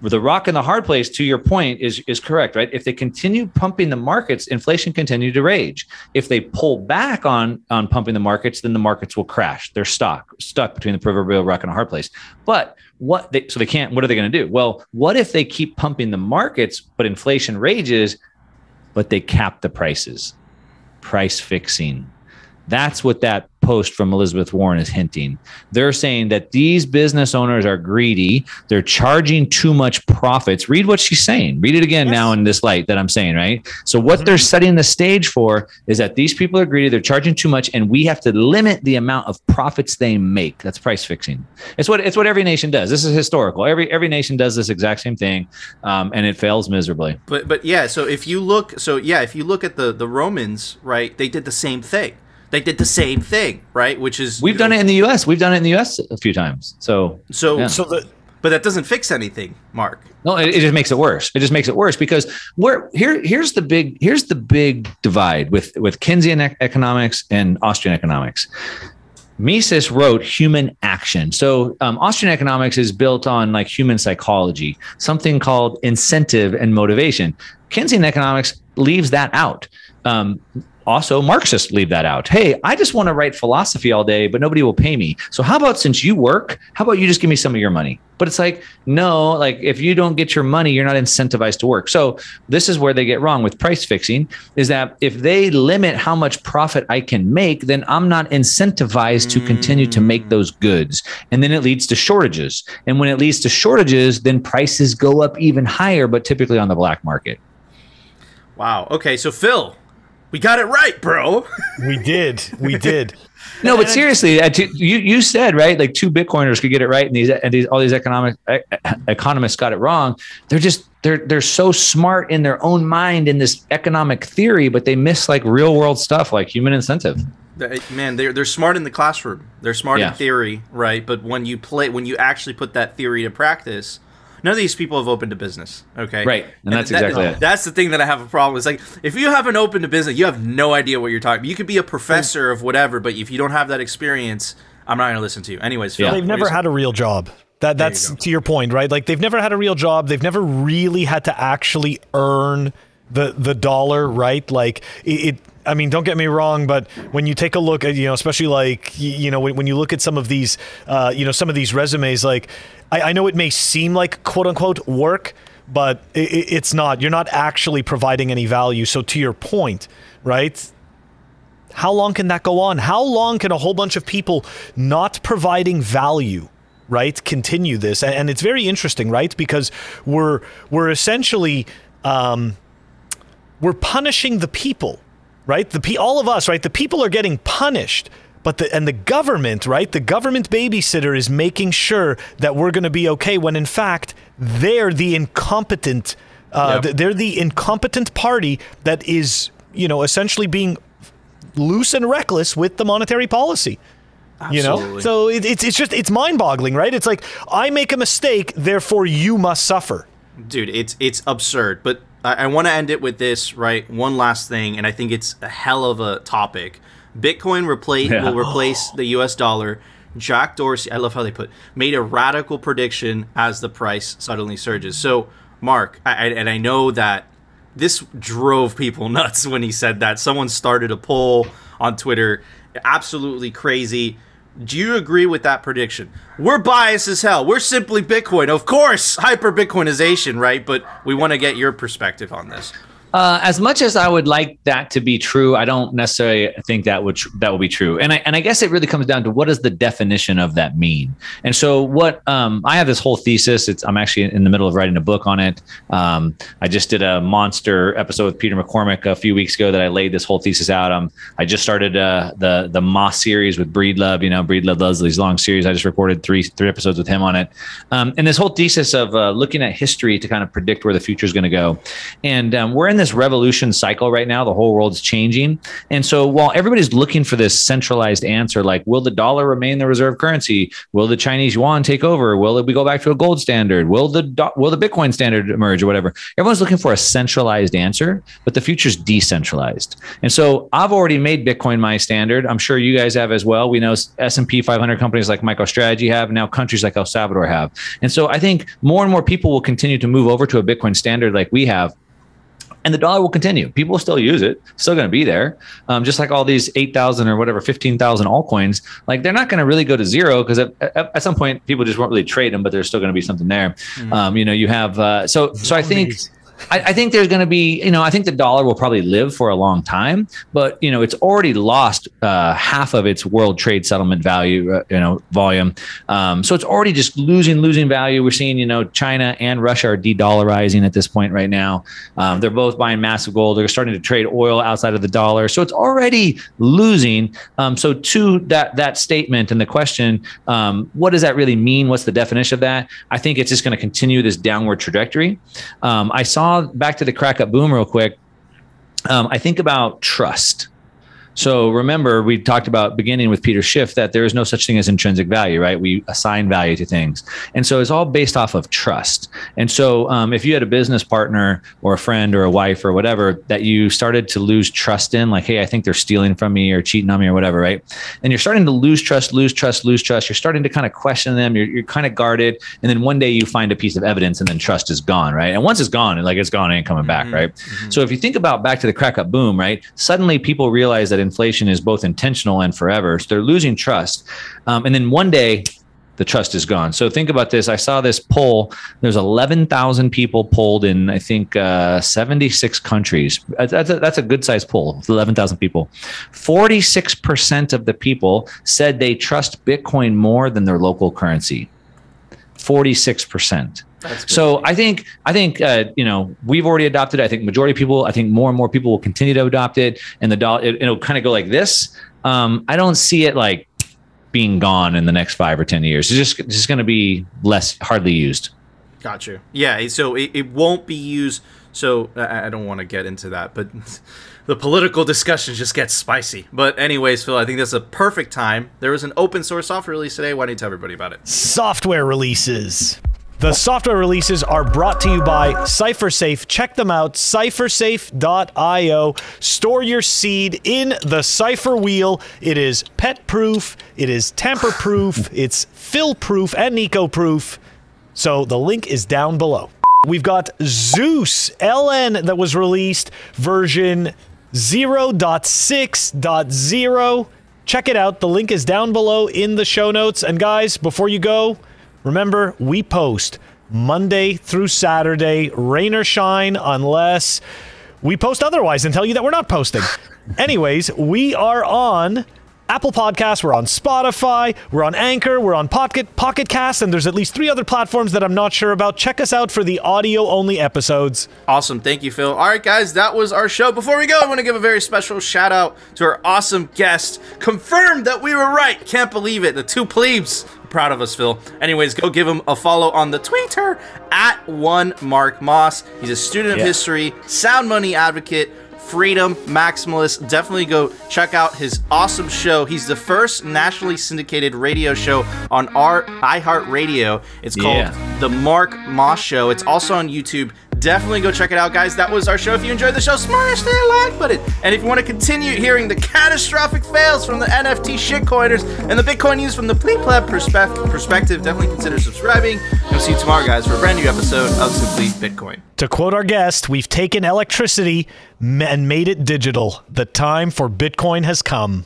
The rock and the hard place, to your point, is correct, right? If they continue pumping the markets, inflation continue to rage. If they pull back on pumping the markets, then the markets will crash. They're stuck between the proverbial rock and a hard place. But what are they going to do? Well, what if they keep pumping the markets, but inflation rages, but they cap the prices? Price fixing. That's what that post from Elizabeth Warren is hinting. They're saying that these business owners are greedy. They're charging too much profits. Read what she's saying. Read it again now in this light that I'm saying, right? So what they're setting the stage for is that these people are greedy. They're charging too much, and we have to limit the amount of profits they make. That's price fixing. It's what every nation does. This is historical. Every nation does this exact same thing, and it fails miserably. But yeah, so if you look at the Romans, right, they did the same thing. They did the same thing, right? Which is we've done it in the U.S. We've done it in the U.S. a few times. But that doesn't fix anything, Mark. No, it just makes it worse. It just makes it worse because here's the big divide with Keynesian economics and Austrian economics. Mises wrote Human Action. So Austrian economics is built on like human psychology, something called incentive and motivation. Keynesian economics leaves that out. Also, Marxists leave that out. Hey, I just want to write philosophy all day, but nobody will pay me. So how about since you work, how about you just give me some of your money? But it's like, no, like if you don't get your money, you're not incentivized to work. So this is where they get wrong with price fixing, is that if they limit how much profit I can make, then I'm not incentivized to continue to make those goods. And then it leads to shortages. And when it leads to shortages, then prices go up even higher, but typically on the black market. Wow. Okay. So Phil, we got it right, bro. We did. No, but seriously, you said, right, like two Bitcoiners could get it right, and all these economists got it wrong. They're so smart in their own mind in this economic theory, but they miss like real world stuff like human incentive. Man, they're smart in the classroom. They're smart in theory, right? But when you actually put that theory to practice, none of these people have opened a business, okay? Right, and that's exactly it. That's the thing that I have a problem with. It's like, if you haven't opened a business, you have no idea what you're talking about. You could be a professor of whatever, but if you don't have that experience, I'm not going to listen to you. Anyways, Phil. Yeah. They've never had a real job. That's to your point, right? Like, they've never had a real job. They've never really had to actually earn the dollar, right? Like, I mean, don't get me wrong, but when you take a look at, especially like, when you look at some of these, some of these resumes, like, I know it may seem like quote unquote work, but it's not. You're not actually providing any value. So to your point, right? How long can that go on? How long can a whole bunch of people not providing value, right, continue this? And it's very interesting, right? Because we're essentially, we're punishing the people. Right, all of us, right? The people are getting punished, but the government, right? The government babysitter is making sure that we're going to be okay. when in fact they're the incompetent, they're the incompetent party that is, essentially being loose and reckless with the monetary policy. Absolutely. So it's mind-boggling, right? It's like I make a mistake, therefore you must suffer. Dude, it's absurd, but. I want to end it with this, right? One last thing, and I think it's a hell of a topic. Bitcoin will replace the U.S. dollar. Jack Dorsey, I love how they made a radical prediction as the price suddenly surges. So, Mark, I know that this drove people nuts when he said that. Someone started a poll on Twitter. Absolutely crazy. Do you agree with that prediction? We're biased as hell. We're Simply Bitcoin. Of course, hyper-Bitcoinization, right? But we want to get your perspective on this. As much as I would like that to be true, I don't necessarily think that would be true. And I guess it really comes down to what does the definition of that mean? And so what I have this whole thesis. I'm actually in the middle of writing a book on it. I just did a monster episode with Peter McCormick a few weeks ago that I laid this whole thesis out. I just started the Moss series with Breedlove. Breedlove loves these long series. I just recorded three episodes with him on it. And this whole thesis of looking at history to kind of predict where the future is going to go. And we're in this revolution cycle right now. The whole world's changing. And so while everybody's looking for this centralized answer, like will the dollar remain the reserve currency? Will the Chinese yuan take over? Will we go back to a gold standard? Will the Bitcoin standard emerge or whatever? Everyone's looking for a centralized answer, but the future's decentralized. And so I've already made Bitcoin my standard. I'm sure you guys have as well. We know S&P 500 companies like MicroStrategy have, now countries like El Salvador have. And so I think more and more people will continue to move over to a Bitcoin standard like we have. And the dollar will continue. People will still use it. Still going to be there. Just like all these 8,000 or whatever, 15,000 altcoins, like they're not going to really go to zero because at some point people just won't really trade them, but there's still going to be something there. You have, so I think I think there's going to be, I think the dollar will probably live for a long time, but, it's already lost half of its world trade settlement value, volume. So it's already just losing value. We're seeing, China and Russia are de-dollarizing at this point right now. They're both buying massive gold. They're starting to trade oil outside of the dollar. So it's already losing. So to that statement and the question, what does that really mean? What's the definition of that? I think it's just going to continue this downward trajectory. I saw, back to the crack up boom real quick. I think about trust. So remember, we talked about beginning with Peter Schiff that there is no such thing as intrinsic value, right? We assign value to things. And so it's all based off of trust. And so if you had a business partner or a friend or a wife or whatever that you started to lose trust in, like, hey, I think they're stealing from me or cheating on me or whatever, right? And you're starting to lose trust. You're starting to kind of question them. You're kind of guarded. And then one day you find a piece of evidence and then trust is gone, right? And once it's gone, it's gone, it ain't coming back, right? So if you think about back to the crack up boom, right? Suddenly people realize that inflation is both intentional and forever. So they're losing trust. And then one day the trust is gone. So think about this. I saw this poll. There's 11,000 people polled in, I think, 76 countries. That's a good sized poll. 11,000 people. 46% of the people said they trust Bitcoin more than their local currency. 46%. So I think we've already adopted it. I think majority of people, I think more and more people will continue to adopt it, and the dollar, it'll kind of go like this. I don't see it like being gone in the next 5 or 10 years. It's just going to be hardly used. Got you. Yeah. So it won't be used. So I don't want to get into that, but the political discussion just gets spicy. But anyways, Phil, I think that's a perfect time. There was an open source software release today. Why don't you tell everybody about it? Software releases. The software releases are brought to you by CypherSafe. Check them out, cyphersafe.io. Store your seed in the Cypher Wheel. It is pet-proof, it is tamper-proof, it's Phil-proof and Nico-proof. So the link is down below. We've got Zeus LN that was released, version 0.6.0. Check it out. The link is down below in the show notes. And guys, before you go, remember, we post Monday through Saturday, rain or shine, unless we post otherwise and tell you that we're not posting. Anyways, we are on Apple Podcasts, we're on Spotify, we're on Anchor, we're on Pocket Cast, and there's at least 3 other platforms that I'm not sure about. Check us out for the audio-only episodes. Awesome. Thank you, Phil. All right, guys, that was our show. Before we go, I want to give a very special shout-out to our awesome guest. Confirmed that we were right. Can't believe it. The 2 plebes. Proud of us, Phil. Anyways, go give him a follow on the Twitter @1MarkMoss. He's a student of history, sound money advocate, freedom maximalist. Definitely go check out his awesome show. He's the first nationally syndicated radio show on our iHeartRadio. It's called The Mark Moss Show. It's also on YouTube. Definitely go check it out, guys. That was our show. If you enjoyed the show, smash that like button. And if you want to continue hearing the catastrophic fails from the NFT shitcoiners and the Bitcoin news from the pleb perspective, definitely consider subscribing. We'll see you tomorrow, guys, for a brand new episode of Simply Bitcoin. To quote our guest, we've taken electricity and made it digital. The time for Bitcoin has come.